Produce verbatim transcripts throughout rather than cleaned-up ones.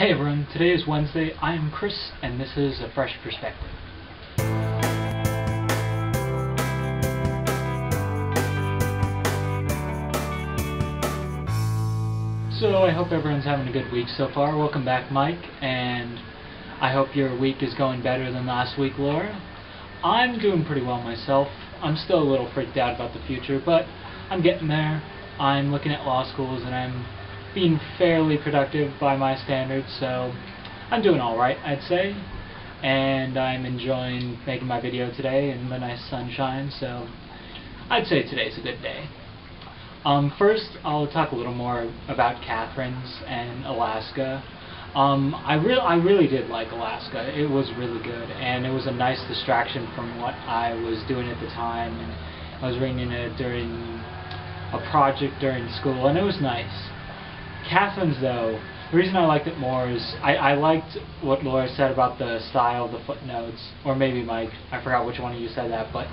Hey everyone, today is Wednesday. I am Chris, and this is A Fresh Perspective. So I hope everyone's having a good week so far. Welcome back, Mike, and I hope your week is going better than last week, Laura. I'm doing pretty well myself. I'm still a little freaked out about the future, but I'm getting there. I'm looking at law schools, and I'm being fairly productive by my standards, so I'm doing alright, I'd say. And I'm enjoying making my video today in the nice sunshine, so I'd say today's a good day. Um, first, I'll talk a little more about Katherines and Alaska. Um, I, re I really did like Alaska. It was really good, and it was a nice distraction from what I was doing at the time. And I was reading it during a project during school, and it was nice. Katherines, though, the reason I liked it more is I, I liked what Laura said about the style, the footnotes, or maybe Mike, I forgot which one of you said that, but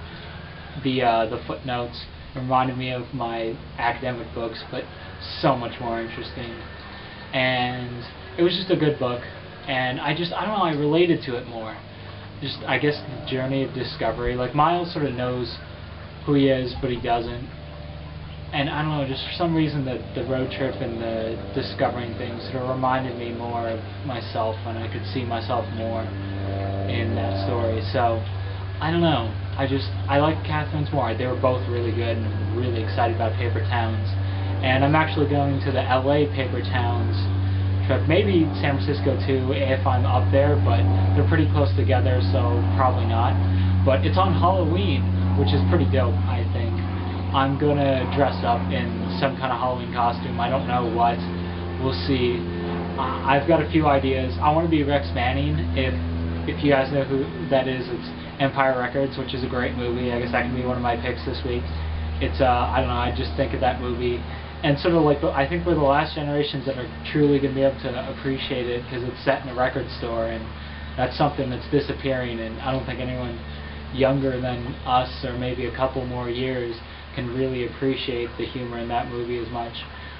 the uh, the footnotes reminded me of my academic books, but so much more interesting. And it was just a good book, and I just, I don't know, I related to it more. Just, I guess, the journey of discovery. Like, Miles sort of knows who he is, but he doesn't. And I don't know, just for some reason the, the road trip and the discovering things sort of reminded me more of myself, and I could see myself more in that story. So, I don't know, I just, I like Katherines more. They were both really good, and I'm really excited about Paper Towns. And I'm actually going to the L A Paper Towns trip, maybe San Francisco too, if I'm up there, but they're pretty close together, so probably not. But it's on Halloween, which is pretty dope, I think. I'm gonna dress up in some kind of Halloween costume. I don't know what. We'll see. Uh, I've got a few ideas. I want to be Rex Manning. If if you guys know who that is, it's Empire Records, which is a great movie. I guess that can be one of my picks this week. It's uh, I don't know. I just think of that movie, and sort of like the, I think we're the last generations that are truly gonna be able to appreciate it because it's set in a record store, and that's something that's disappearing. And I don't think anyone younger than us, or maybe a couple more years, can really appreciate the humor in that movie as much.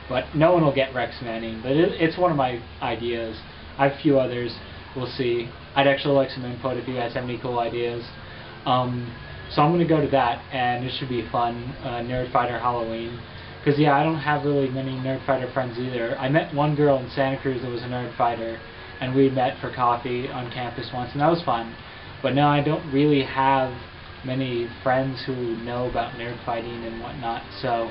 But no one will get Rex Manning, but it, it's one of my ideas. I have a few others, we'll see. I'd actually like some input if you guys have any cool ideas. Um, so I'm gonna go to that, and it should be fun, uh, Nerdfighter Halloween. Because yeah, I don't have really many Nerdfighter friends either. I met one girl in Santa Cruz that was a Nerdfighter, and we met for coffee on campus once, and that was fun. But now I don't really have many friends who know about nerd fighting and whatnot, so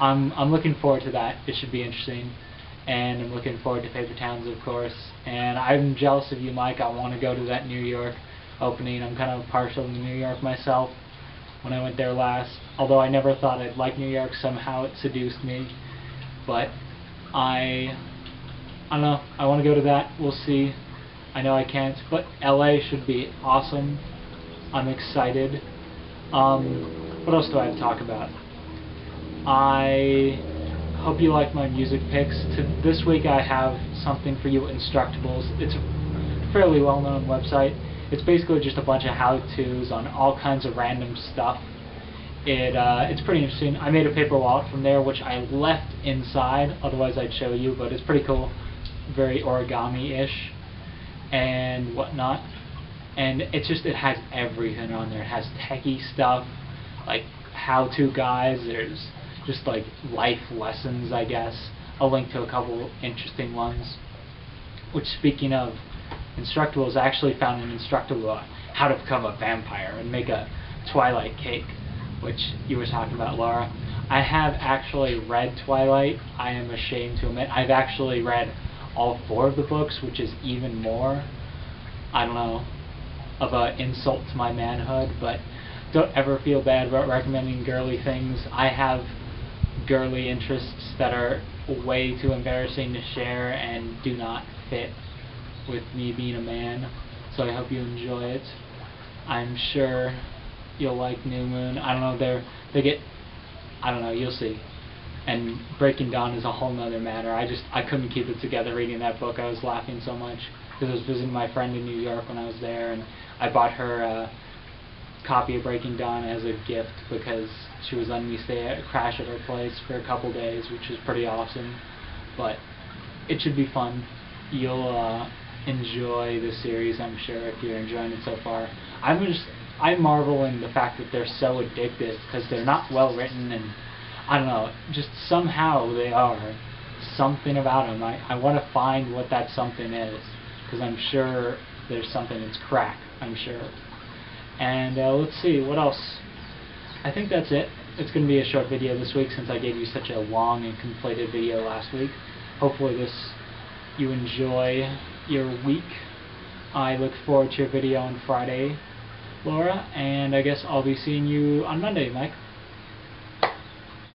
I'm I'm looking forward to that. It should be interesting, and I'm looking forward to Paper Towns, of course. And I'm jealous of you, Mike. I want to go to that New York opening. I'm kind of partial to New York myself. When I went there last, although I never thought I'd like New York, somehow it seduced me. But I I don't know. I want to go to that. We'll see. I know I can't, but L A should be awesome. I'm excited. Um, what else do I have to talk about? I hope you like my music picks. To this week I have something for you at Instructables. It's a fairly well-known website. It's basically just a bunch of how-tos on all kinds of random stuff. It uh, It's pretty interesting. I made a paper wallet from there, which I left inside, otherwise I'd show you, but it's pretty cool. Very origami-ish and whatnot, and it's just, it has everything on there. It has techie stuff, like how-to guys, there's just like life lessons, I guess. I'll link to a couple interesting ones. Which, speaking of Instructables, I actually found an Instructable on how to become a vampire and make a Twilight cake, which you were talking about, Laura. I have actually read Twilight. I am ashamed to admit I've actually read all four of the books, which is even more, I don't know, of an insult to my manhood, but don't ever feel bad about recommending girly things. I have girly interests that are way too embarrassing to share and do not fit with me being a man, so I hope you enjoy it. I'm sure you'll like New Moon. I don't know, they're, they get, I don't know, you'll see. And Breaking Dawn is a whole nother matter. I just, I couldn't keep it together reading that book. I was laughing so much because I was visiting my friend in New York when I was there, and I bought her a copy of Breaking Dawn as a gift because she was letting me stay at a crash at her place for a couple days, which is pretty awesome. But it should be fun. you'll uh, enjoy the series, I'm sure, if you're enjoying it so far. I'm just, I marvel in the fact that they're so addictive, because they're not well written, and I don't know, just somehow they are. Something about them. I, I want to find what that something is, because I'm sure there's something that's crack, I'm sure. And uh, let's see, what else? I think that's it. It's going to be a short video this week, since I gave you such a long and conflated video last week. Hopefully this, you enjoy your week. I look forward to your video on Friday, Laura, and I guess I'll be seeing you on Monday, Mike.